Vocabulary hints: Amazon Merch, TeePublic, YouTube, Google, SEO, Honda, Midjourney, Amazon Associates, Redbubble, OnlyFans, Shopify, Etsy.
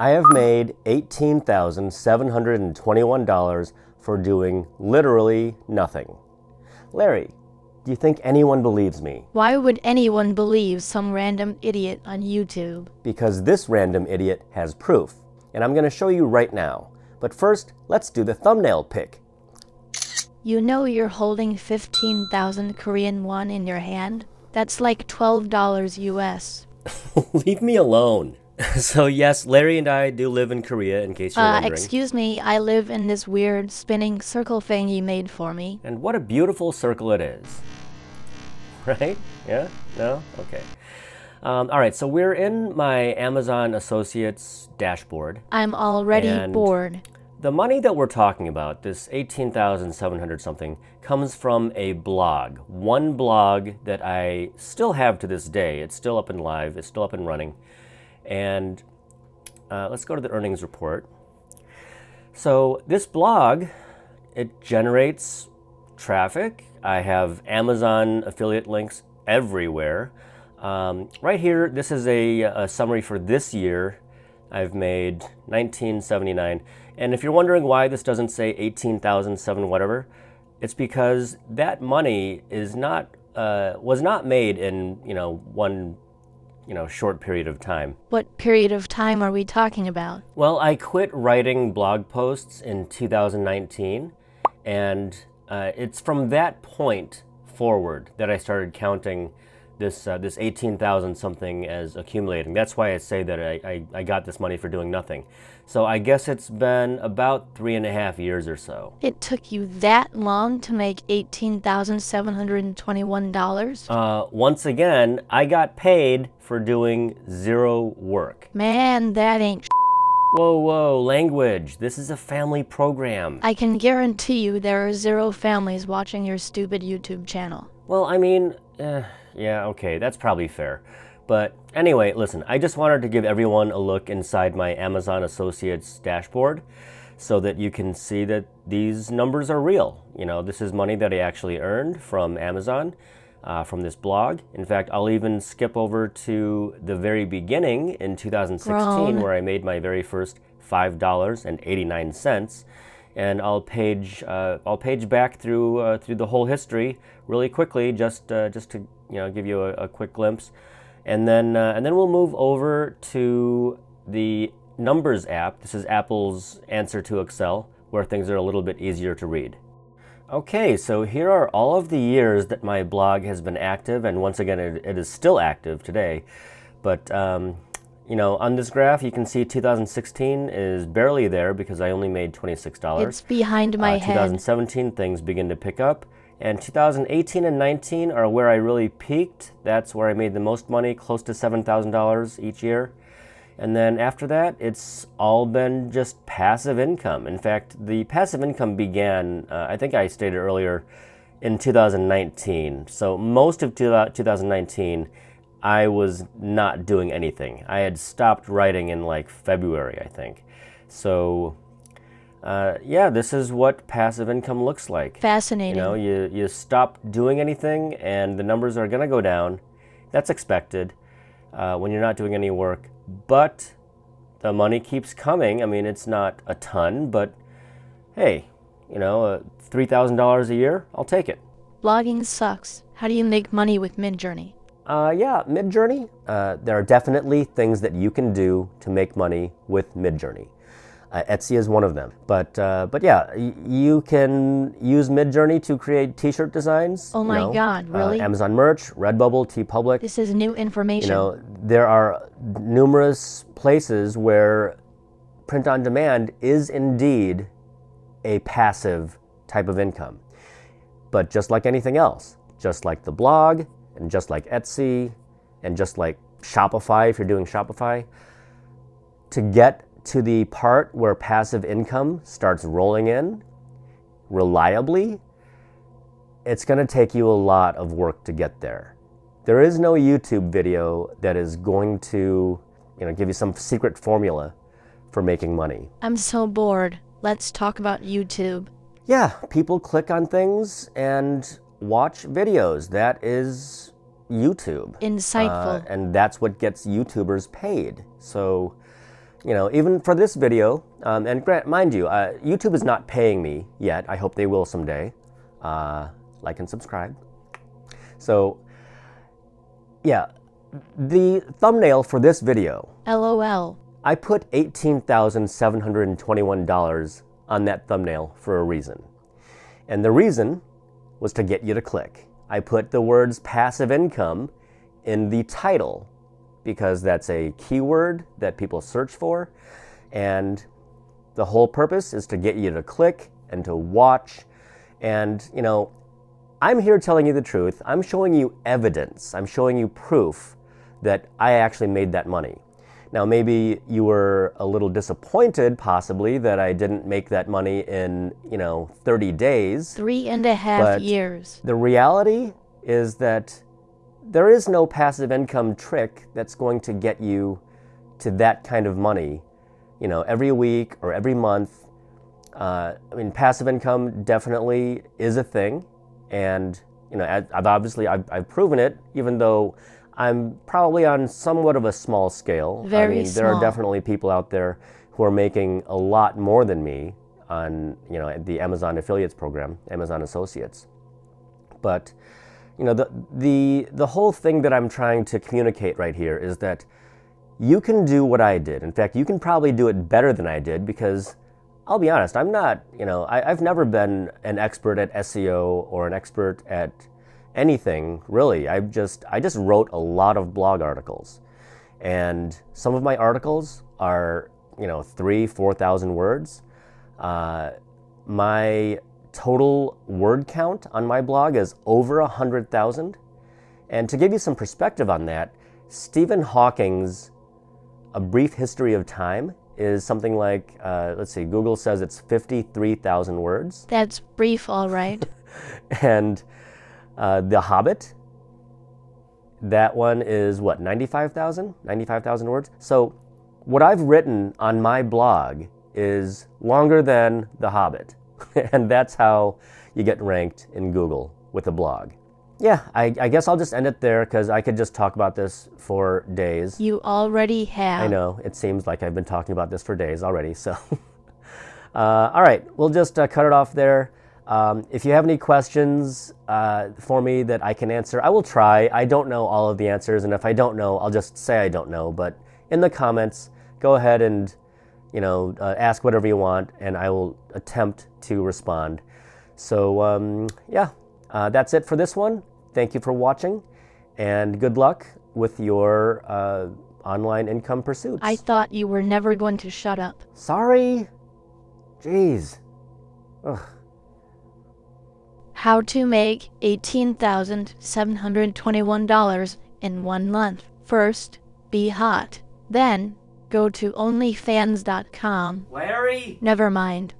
I have made $18,721 for doing literally nothing. Larry, do you think anyone believes me? Why would anyone believe some random idiot on YouTube? Because this random idiot has proof, and I'm going to show you right now. But first, let's do the thumbnail pick. You know you're holding 15,000 Korean won in your hand? That's like $12 US. Leave me alone. So yes, Larry and I do live in Korea, in case you're wondering. Excuse me, I live in this weird spinning circle thing you made for me. And what a beautiful circle it is. Right? Yeah? No? Okay. All right, so we're in my Amazon Associates dashboard. I'm already bored. The money that we're talking about, this $18,700 something, comes from a blog. One blog that I still have to this day. It's still up and live. It's still up and running. And let's go to the earnings report. So this blog, it generates traffic. I have Amazon affiliate links everywhere. Right here, this is a summary for this year. I've made $19.79. And if you're wondering why this doesn't say $18,700 whatever, it's because that money is not was not made in one short period of time. What period of time are we talking about? Well, I quit writing blog posts in 2019, and it's from that point forward that I started counting this this 18,000 something as accumulating. That's why I say that I got this money for doing nothing. So I guess it's been about 3.5 years or so. It took you that long to make $18,721? Once again, I got paid for doing zero work. Man, that ain't sh**. Whoa, whoa, language. This is a family program. I can guarantee you there are zero families watching your stupid YouTube channel. Well, I mean, yeah, okay, that's probably fair. But anyway, listen, I just wanted to give everyone a look inside my Amazon Associates dashboard so that you can see that these numbers are real. You know, this is money that I actually earned from Amazon, from this blog. In fact, I'll even skip over to the very beginning in 2016 where I made my very first $5.89. And I'll page back through through the whole history really quickly, just to give you a quick glimpse, and then we'll move over to the Numbers app. This is Apple's answer to Excel, where things are a little bit easier to read. Okay, so here are all of the years that my blog has been active, and once again, it is still active today, but. You know, on this graph, you can see 2016 is barely there because I only made $26. It's behind my head. 2017, things begin to pick up. And 2018 and 19 are where I really peaked. That's where I made the most money, close to $7,000 each year. And then after that, it's all been just passive income. In fact, the passive income began, I think I stated earlier, in 2019. So most of 2019, I was not doing anything. I had stopped writing in like February, I think. So, yeah, this is what passive income looks like. Fascinating. You know, you stop doing anything and the numbers are going to go down. That's expected when you're not doing any work. But the money keeps coming. I mean, it's not a ton, but hey, you know, $3,000 a year, I'll take it. Blogging sucks. How do you make money with Midjourney? Yeah, Midjourney. There are definitely things that you can do to make money with Midjourney. Etsy is one of them. But yeah, you can use Midjourney to create T-shirt designs. Oh my God, really? Amazon Merch, Redbubble, TeePublic. This is new information. You know, there are numerous places where print-on-demand is indeed a passive type of income. But just like anything else, just like the blog, and just like Etsy, and just like Shopify, if you're doing Shopify, to get to the part where passive income starts rolling in reliably, it's going to take you a lot of work to get there. There is no YouTube video that is going to, give you some secret formula for making money. I'm so bored. Let's talk about YouTube. Yeah, people click on things and watch videos. That is YouTube. Insightful. And that's what gets YouTubers paid. So you know, even for this video, and mind you, YouTube is not paying me yet. I hope they will someday. Like and subscribe. So, yeah, the thumbnail for this video. LOL. I put $18,721 on that thumbnail for a reason. And the reason was to get you to click. I put the words passive income in the title because that's a keyword that people search for. And the whole purpose is to get you to click and to watch. And, you know, I'm here telling you the truth. I'm showing you evidence. I'm showing you proof that I actually made that money. Now, maybe you were a little disappointed, possibly, that I didn't make that money in, you know, 30 days. 3.5 years. The reality is that there is no passive income trick that's going to get you to that kind of money, you know, every week or every month. I mean, passive income definitely is a thing. And, you know, I've proven it, even though I'm probably on somewhat of a small scale. Very small. There are definitely people out there who are making a lot more than me on, you know, the Amazon Affiliates program, Amazon Associates. But, you know, the whole thing that I'm trying to communicate right here is that you can do what I did. In fact, you can probably do it better than I did because, I'll be honest, I'm not, you know, I've never been an expert at SEO or an expert at anything, really. I just wrote a lot of blog articles. And some of my articles are, you know, 3,000 to 4,000 words. My total word count on my blog is over 100,000. And to give you some perspective on that, Stephen Hawking's A Brief History of Time is something like, let's see, Google says it's 53,000 words. That's brief, all right. And The Hobbit, that one is what, 95,000 words? So what I've written on my blog is longer than The Hobbit. And that's how you get ranked in Google with a blog. Yeah, I guess I'll just end it there because I could just talk about this for days. You already have. I know. It seems like I've been talking about this for days already. So, all right, we'll just cut it off there. If you have any questions for me that I can answer, I will try. I don't know all of the answers, and if I don't know, I'll just say I don't know. But in the comments, go ahead and, you know, ask whatever you want, and I will attempt to respond. So, yeah. That's it for this one. Thank you for watching, and good luck with your online income pursuits. I thought you were never going to shut up. Sorry. Jeez. Ugh. How to make $18,721 in 1 month. First, be hot. Then, go to OnlyFans.com. Larry? Never mind.